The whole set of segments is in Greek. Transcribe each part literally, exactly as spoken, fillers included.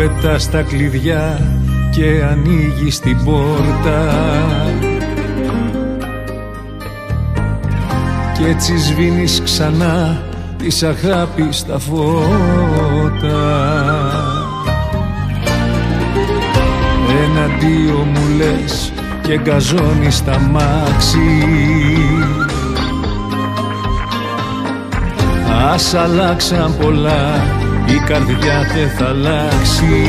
πετάς τα κλειδιά και ανοίγεις την πόρτα. Κι έτσι σβήνεις ξανά της αγάπης τα φώτα. Εναντίο μου λες και γκαζώνεις τα μάξι. Ας αλλάξαν πολλά, η καρδιά δεν θα αλλάξει.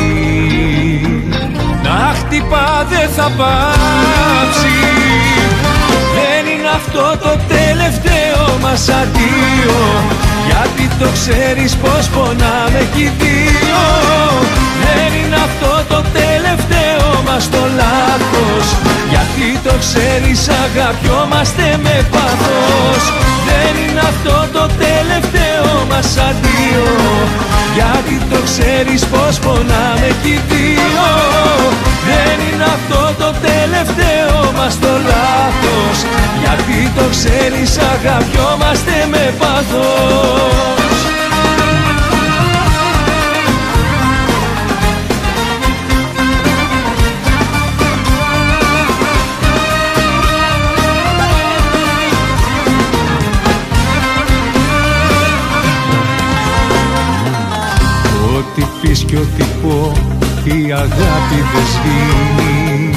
Να χτυπά δεν θα πάψει. Δεν είναι αυτό το τελευταίο μας αντίο, γιατί το ξέρεις πως πονάμε κι οι δύο. Δεν είναι αυτό το τελευταίο μας το λάθος, γιατί το ξέρεις αγαπιόμαστε με πάθος. Δεν είναι αυτό το τελευταίο μας αντίο, γιατί το ξέρεις πως πονάμε κι οι δύο. Δεν είναι αυτό το τελευταίο μας το λάθος, γιατί το ξέρεις αγαπιόμαστε με πάθος. Ό,τι πεις κι ό,τι πω, η αγάπη δεν σβήνει.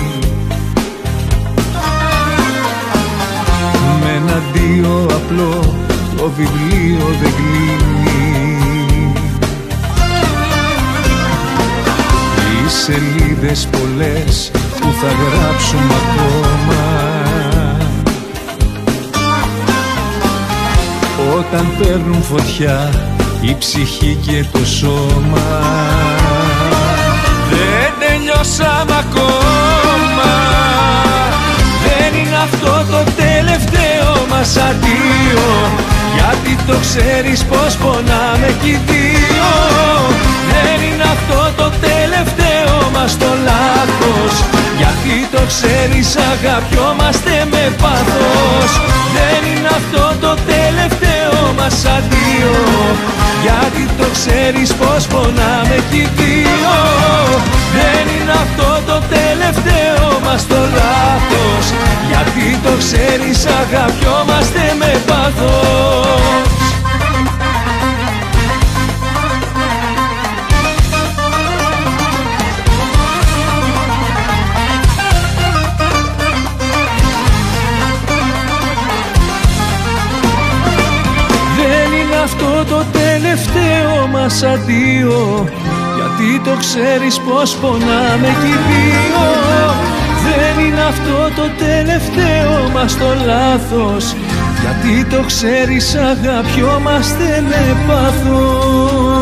Με ένα δύο απλό το βιβλίο δεν κλείνει. Οι σελίδες πολλές που θα γράψουμε ακόμα, όταν παίρνουν φωτιά η ψυχή και το σώμα. Δεν τελειώσαμε ακόμα. Δεν είναι αυτό το τελευταίο μας αντίο, γιατί το ξέρεις πως πονάμε κι οι δύο. Δεν είναι αυτό το τελευταίο μας το λάθος, γιατί το ξέρεις αγαπιόμαστε με πάθος. Δεν είναι αυτό το τελευταίο μας αντίο, γιατί το ξέρεις πως πονάμε κι οι δύο. Δεν είναι αυτό το τελευταίο μας το λάθος, γιατί το ξέρεις αγαπιόμαστε με πάθος. Το τελευταίο μας αντίο, γιατί το ξέρεις πως πονάμε κι οι δύο. Δεν είναι αυτό το τελευταίο μας το λάθος, γιατί το ξέρεις αγαπιόμαστε με πάθος.